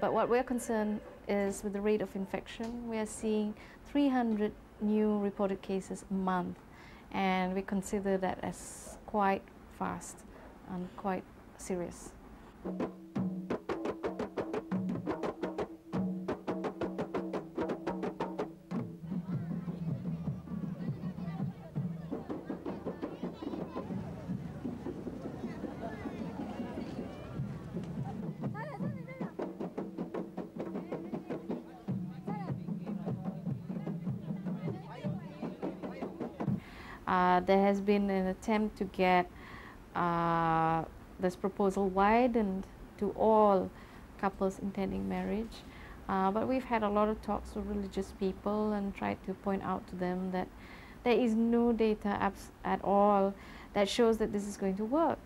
But what we're concerned is with the rate of infection. We are seeing 300 new reported cases a month, and we consider that as quite fast and quite serious. There has been an attempt to get this proposal widened to all couples intending marriage, but we've had a lot of talks with religious people and tried to point out to them that there is no data at all that shows that this is going to work.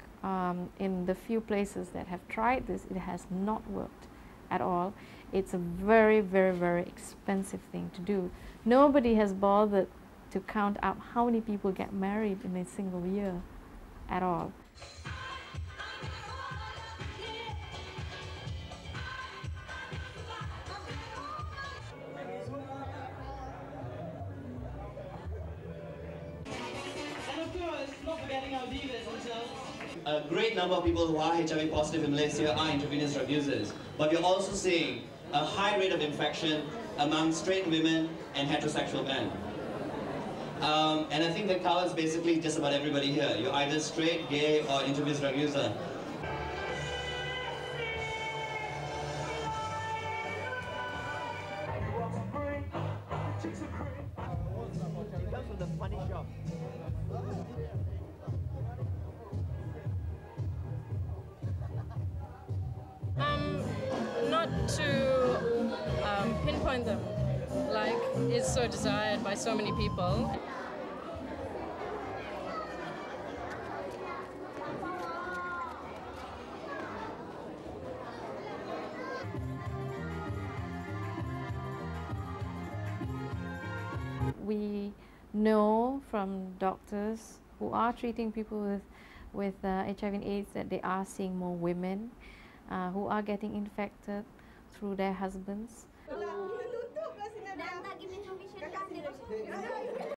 In the few places that have tried this, it has not worked at all. It's a very, very, very expensive thing to do. Nobody has bothered to count up how many people get married in a single year at all. And of course, not forgetting our divas themselves. A great number of people who are HIV positive in Malaysia are intravenous drug users, but we're also seeing a high rate of infection among straight women and heterosexual men. And I think that covers basically just about everybody here. You're either straight, gay, or intravenous drug user. Not to pinpoint them, like it's so desired by so many people. We know from doctors who are treating people with HIV and AIDS that they are seeing more women who are getting infected through their husbands.